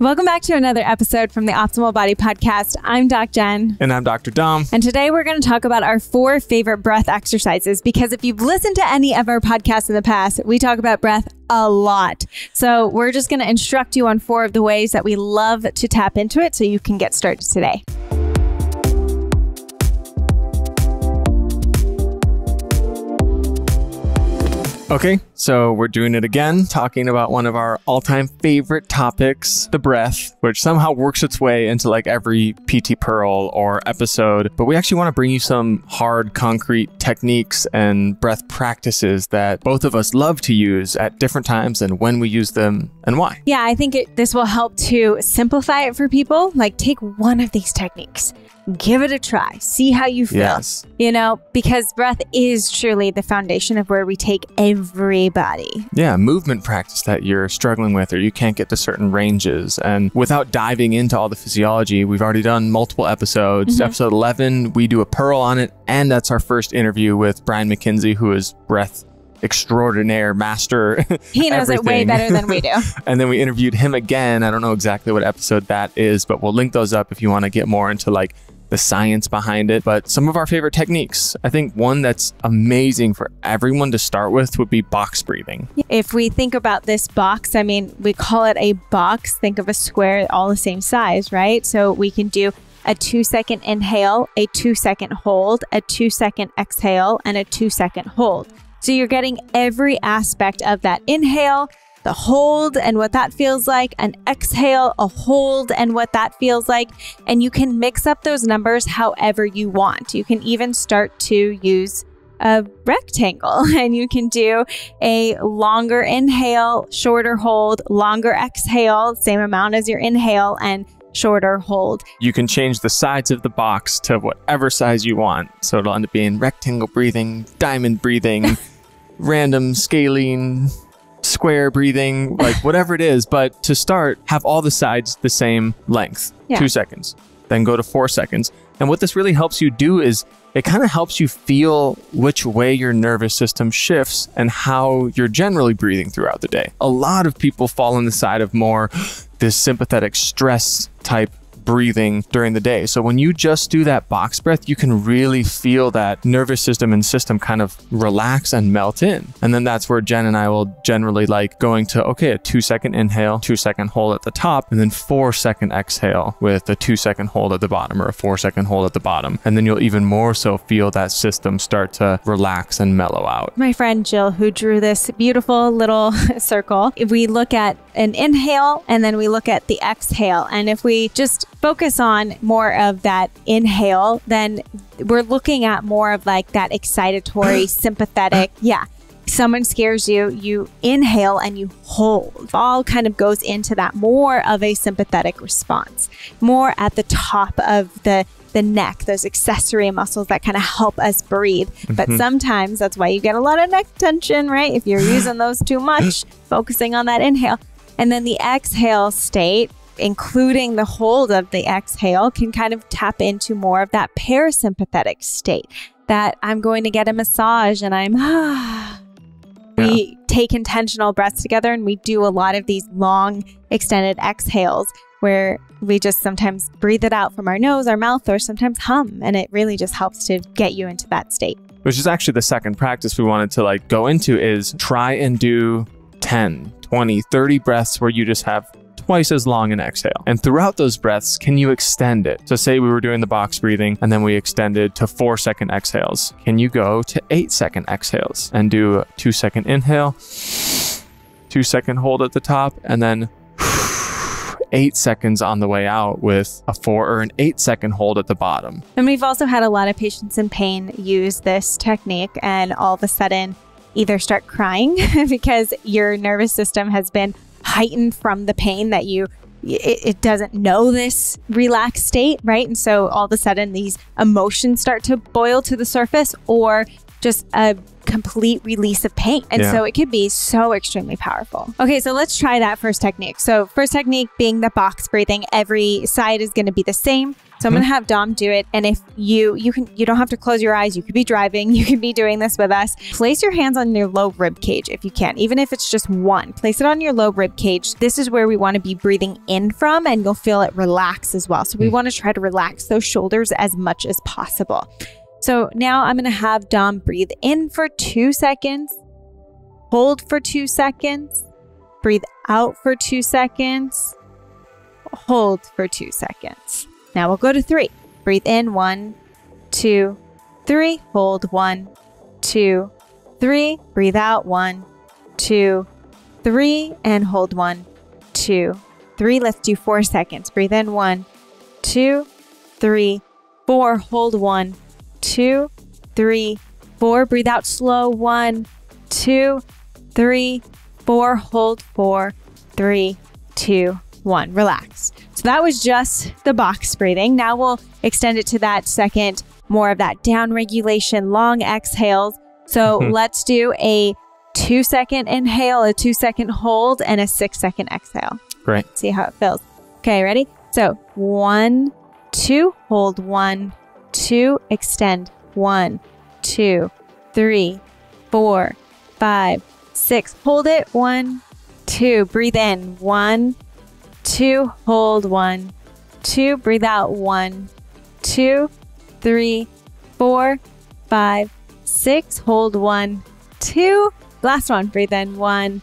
Welcome back to another episode from the Optimal Body Podcast. I'm Doc Jen. And I'm Dr. Dom. And today we're going to talk about our 4 favorite breath exercises, because if you've listened to any of our podcasts in the past, we talk about breath a lot. So we're just going to instruct you on 4 of the ways that we love to tap into it so you can get started today. Okay, so we're doing it again, talking about one of our all-time favorite topics, the breath, which somehow works its way into like every PT Pearl or episode. But we actually want to bring you some hard, concrete techniques and breath practices that both of us love to use at different times and when we use them and why. Yeah, I think this will help to simplify it for people. Like, take one of these techniques. Give it a try. See how you feel. Yes. You know, because breath is truly the foundation of where we take everybody. Yeah, movement practice that you're struggling with or you can't get to certain ranges. And without diving into all the physiology, we've already done multiple episodes. Mm-hmm. Episode 11, we do a Pearl on it. And that's our first interview with Brian McKenzie, who is breath extraordinaire master. He knows it way better than we do. And then we interviewed him again. I don't know exactly what episode that is, but we'll link those up if you want to get more into like the science behind it, but some of our favorite techniques. I think one that's amazing for everyone to start with would be box breathing. If we think about this box, I mean, we call it a box. Think of a square, all the same size, right? So we can do a 2-second inhale, a 2-second hold, a 2-second exhale, and a 2-second hold. So you're getting every aspect of that inhale, the hold and what that feels like, an exhale, a hold and what that feels like. And you can mix up those numbers however you want. You can even start to use a rectangle and you can do a longer inhale, shorter hold, longer exhale, same amount as your inhale and shorter hold. You can change the sides of the box to whatever size you want. So it'll end up being rectangle breathing, diamond breathing, random scaling, square breathing, like whatever it is. But to start, have all the sides the same length, yeah. 2 seconds, then go to 4 seconds. And what this really helps you do is it kind of helps you feel which way your nervous system shifts and how you're generally breathing throughout the day. A lot of people fall on the side of more this sympathetic stress type breathing during the day. So when you just do that box breath, you can really feel that nervous system and system kind of relax and melt in. And then that's where Jen and I will generally like going to, okay, a 2-second inhale, 2-second hold at the top, and then 4-second exhale with a 2-second hold at the bottom or a 4-second hold at the bottom. And then you'll even more so feel that system start to relax and mellow out. My friend Jill, who drew this beautiful little circle, if we look at an inhale and then we look at the exhale, and if we just focus on more of that inhale, then we're looking at more of like that excitatory, sympathetic. Yeah. Someone scares you, you inhale and you hold. All kind of goes into that more of a sympathetic response, more at the top of the neck, those accessory muscles that kind of help us breathe. But sometimes that's why you get a lot of neck tension, right? If you're using those too much, focusing on that inhale. And then the exhale state, including the hold of the exhale, can kind of tap into more of that parasympathetic state that I'm going to get a massage and I'm We take intentional breaths together, and we do a lot of these long extended exhales where we just sometimes breathe it out from our nose, our mouth, or sometimes hum, and it really just helps to get you into that state. Which is actually the second practice we wanted to like go into, is try and do 10, 20, 30 breaths where you just have twice as long an exhale. And throughout those breaths, can you extend it? So say we were doing the box breathing and then we extended to 4-second exhales. Can you go to 8-second exhales and do a 2-second inhale, 2-second hold at the top, and then 8 seconds on the way out with a 4 or an 8-second hold at the bottom? And we've also had a lot of patients in pain use this technique and all of a sudden either start crying because your nervous system has been heightened from the pain that it doesn't know this relaxed state, right? And so all of a sudden these emotions start to boil to the surface, or just a complete release of pain. And so it could be so extremely powerful. Okay, so let's try that first technique. So first technique being the box breathing. Every side is going to be the same. So I'm going to have Dom do it. And if you don't have to close your eyes. You could be driving. You could be doing this with us. Place your hands on your low rib cage if you can, even if it's just one. Place it on your low rib cage. This is where we want to be breathing in from, and you'll feel it relax as well. So we want to try to relax those shoulders as much as possible. So now I'm going to have Dom breathe in for 2 seconds, hold for 2 seconds, breathe out for 2 seconds, hold for 2 seconds. Now we'll go to 3. Breathe in, 1, 2, 3, hold, 1, 2, 3, breathe out, 1, 2, 3, and hold, 1, 2, 3. Let's do 4 seconds. Breathe in, 1, 2, 3, 4, hold, 1, 2, 3, 4, breathe out slow, 1, 2, 3, 4, hold, 4, 3, 2, 1, relax. So that was just the box breathing. Now we'll extend it to that second, more of that down regulation, long exhales. So let's do a 2-second inhale, a 2-second hold, and a 6-second exhale. Great. Let's see how it feels. Okay, ready? So 1, 2, hold, 1, 2, extend, 1, 2, 3, 4, 5, 6, hold it, 1, 2, breathe in, 1, 2, hold, 1, 2, breathe out, 1, 2, 3, 4, 5, 6, hold, 1, 2, last one, breathe in, 1,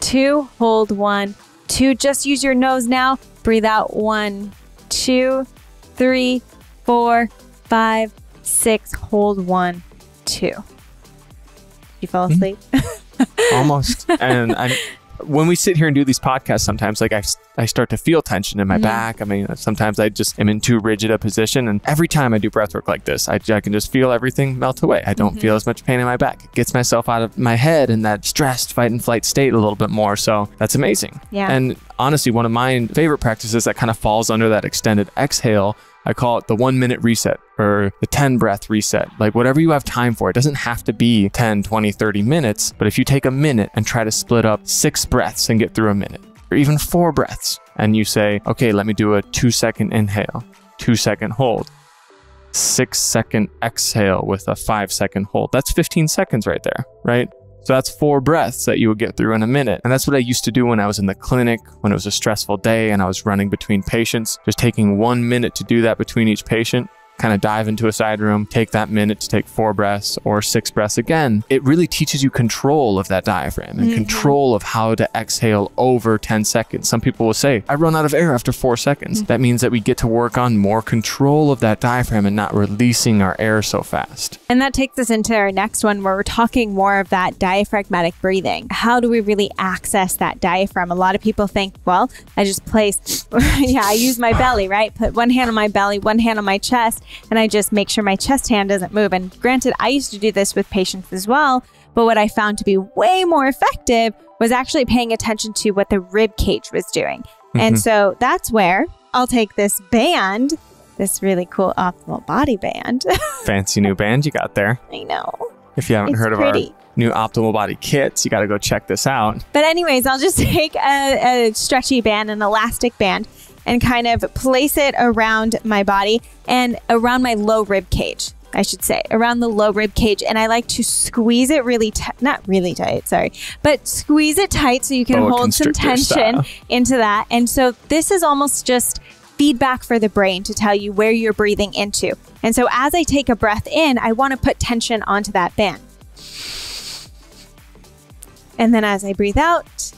2, hold, 1, 2, just use your nose now, breathe out, 1, 2, 3, 4, 5, 6, hold, 1, 2. You fall asleep? Almost. And when we sit here and do these podcasts, sometimes like I start to feel tension in my back. I mean, sometimes I just am in too rigid a position. And every time I do breath work like this, I can just feel everything melt away. I don't feel as much pain in my back. It gets myself out of my head in that stressed fight and flight state a little bit more. So that's amazing. Yeah. And honestly, one of my favorite practices that kind of falls under that extended exhale, I call it the 1-minute reset or the 10 breath reset, like whatever you have time for. It doesn't have to be 10, 20, 30 minutes, but if you take a minute and try to split up 6 breaths and get through a minute or even 4 breaths, and you say, okay, let me do a 2-second inhale, 2-second hold, 6-second exhale with a 5-second hold. That's 15 seconds right there, right? So that's 4 breaths that you would get through in a minute. And that's what I used to do when I was in the clinic, when it was a stressful day and I was running between patients, just taking 1 minute to do that between each patient, kind of dive into a side room, take that minute to take 4 breaths or 6 breaths again. It really teaches you control of that diaphragm and control of how to exhale over 10 seconds. Some people will say, I run out of air after 4 seconds. That means that we get to work on more control of that diaphragm and not releasing our air so fast. And that takes us into our next one where we're talking more of that diaphragmatic breathing. How do we really access that diaphragm? A lot of people think, well, I just place, I use my belly, right? Put one hand on my belly, one hand on my chest, and I just make sure my chest hand doesn't move. And granted, I used to do this with patients as well, but what I found to be way more effective was actually paying attention to what the rib cage was doing. And so that's where I'll take this band, this really cool Optimal Body Band. Fancy new band you got there. I know. If you haven't heard of our new Optimal Body kits, you got to go check this out. But anyways, I'll just take a stretchy band, an elastic band, and kind of place it around my body and around my low rib cage, I should say, around the low rib cage. And I like to squeeze it really tight, not really tight, sorry, but squeeze it tight so you can hold some tension into that. And so this is almost just feedback for the brain to tell you where you're breathing into. And so as I take a breath in, I want to put tension onto that band. And then as I breathe out,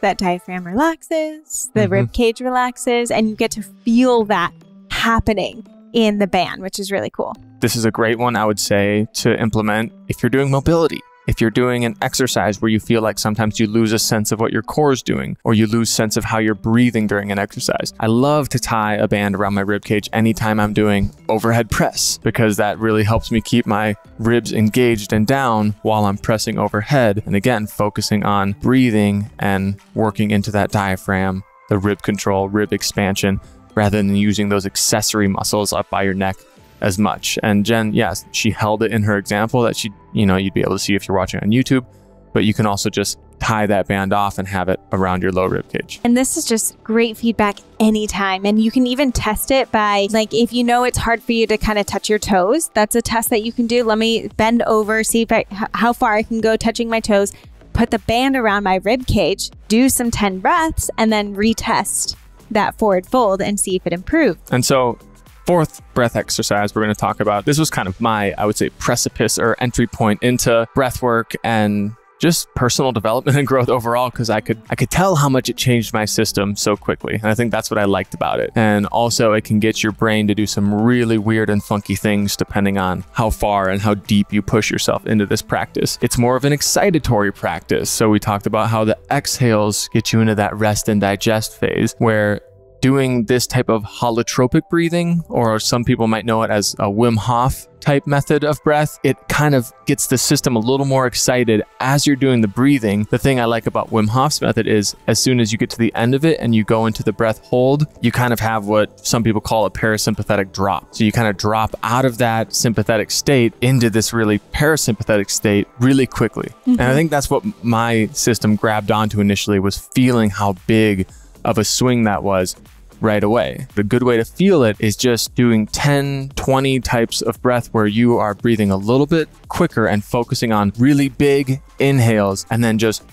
that diaphragm relaxes, the rib cage relaxes, and you get to feel that happening in the band, which is really cool. This is a great one, I would say, to implement if you're doing mobility. If you're doing an exercise where you feel like sometimes you lose a sense of what your core is doing, or you lose sense of how you're breathing during an exercise. I love to tie a band around my rib cage anytime I'm doing overhead press, because that really helps me keep my ribs engaged and down while I'm pressing overhead. And again, focusing on breathing and working into that diaphragm, the rib control, rib expansion, rather than using those accessory muscles up by your neck as much. And Jen, yes, she held it in her example that she, you'd be able to see if you're watching on YouTube, but you can also just tie that band off and have it around your low ribcage. And this is just great feedback anytime. And you can even test it by, like, if you know it's hard for you to kind of touch your toes, that's a test that you can do. Let me bend over, see if how far I can go touching my toes, put the band around my rib cage, do some 10 breaths, and then retest that forward fold and see if it improved. And so fourth breath exercise we're going to talk about, this was kind of my, I would say, precipice or entry point into breath work and just personal development and growth overall, because I could tell how much it changed my system so quickly. And I think that's what I liked about it. And also it can get your brain to do some really weird and funky things depending on how far and how deep you push yourself into this practice. It's more of an excitatory practice. So we talked about how the exhales get you into that rest and digest phase, where doing this type of holotropic breathing, or some people might know it as a Wim Hof type method of breath, it kind of gets the system a little more excited as you're doing the breathing. The thing I like about Wim Hof's method is as soon as you get to the end of it and you go into the breath hold, you kind of have what some people call a parasympathetic drop. So you kind of drop out of that sympathetic state into this really parasympathetic state really quickly. Mm-hmm. And I think that's what my system grabbed onto initially, was feeling how big of a swing that was right away. The good way to feel it is just doing 10, 20 types of breath where you are breathing a little bit quicker and focusing on really big inhales and then just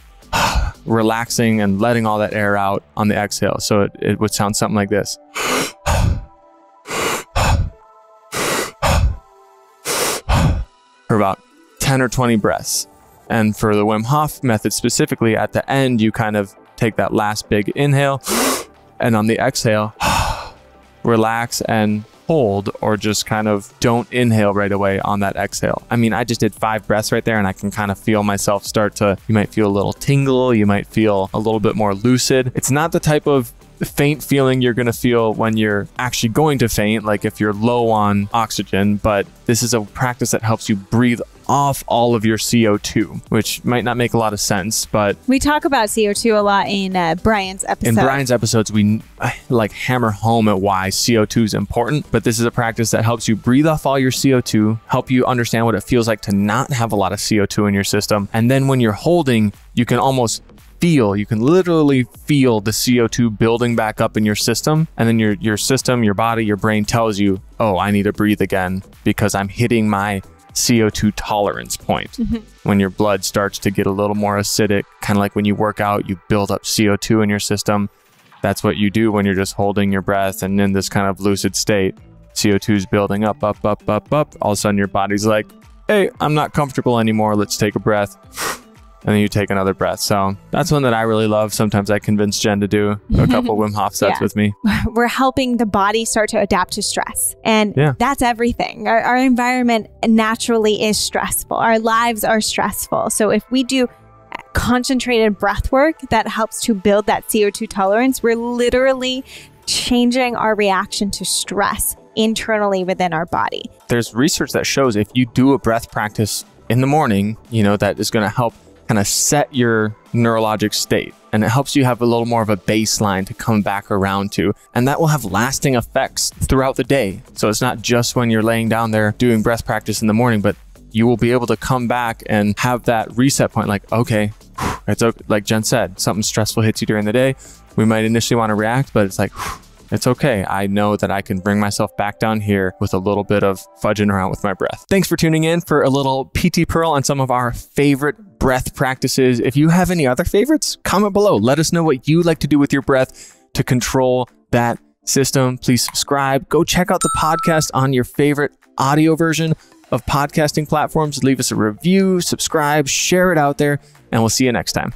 relaxing and letting all that air out on the exhale. So it would sound something like this. For about 10 or 20 breaths. And for the Wim Hof method specifically, at the end, you kind of take that last big inhale and on the exhale, relax and hold, or just kind of don't inhale right away on that exhale. I mean, I just did 5 breaths right there and I can kind of feel myself start to, you might feel a little tingle, you might feel a little bit more lucid. It's not the type of faint feeling you're going to feel when you're actually going to faint, like if you're low on oxygen, but this is a practice that helps you breathe off all of your CO2, which might not make a lot of sense, but we talk about CO2 a lot in Brian's episodes. In Brian's episodes, we like hammer home at why CO2 is important, but this is a practice that helps you breathe off all your CO2, help you understand what it feels like to not have a lot of CO2 in your system. And then when you're holding, you can almost feel, you can literally feel the CO2 building back up in your system. And then your system, your body, your brain tells you, oh, I need to breathe again because I'm hitting my CO2 tolerance point. Mm-hmm. When your blood starts to get a little more acidic, kind of like when you work out, you build up CO2 in your system. That's what you do when you're just holding your breath and in this kind of lucid state. CO2 is building up, up. All of a sudden your body's like, hey, I'm not comfortable anymore. Let's take a breath. And then you take another breath. So that's one that I really love. Sometimes I convince Jen to do a couple Wim Hof sets with me. We're helping the body start to adapt to stress. And that's everything. Our environment naturally is stressful. Our lives are stressful. So if we do concentrated breath work that helps to build that CO2 tolerance, we're literally changing our reaction to stress internally within our body. There's research that shows if you do a breath practice in the morning, you know, that is going to help kind of set your neurologic state, and it helps you have a little more of a baseline to come back around to, and that will have lasting effects throughout the day. So it's not just when you're laying down there doing breath practice in the morning, but you will be able to come back and have that reset point, like, okay, it's okay. Like Jen said, something stressful hits you during the day, we might initially want to react, but it's like, it's okay. I know that I can bring myself back down here with a little bit of fudging around with my breath. Thanks for tuning in for a little PT Pearl on some of our favorite breath practices. If you have any other favorites, comment below. Let us know what you like to do with your breath to control that system. Please subscribe. Go check out the podcast on your favorite audio version of podcasting platforms. Leave us a review, subscribe, share it out there, and we'll see you next time.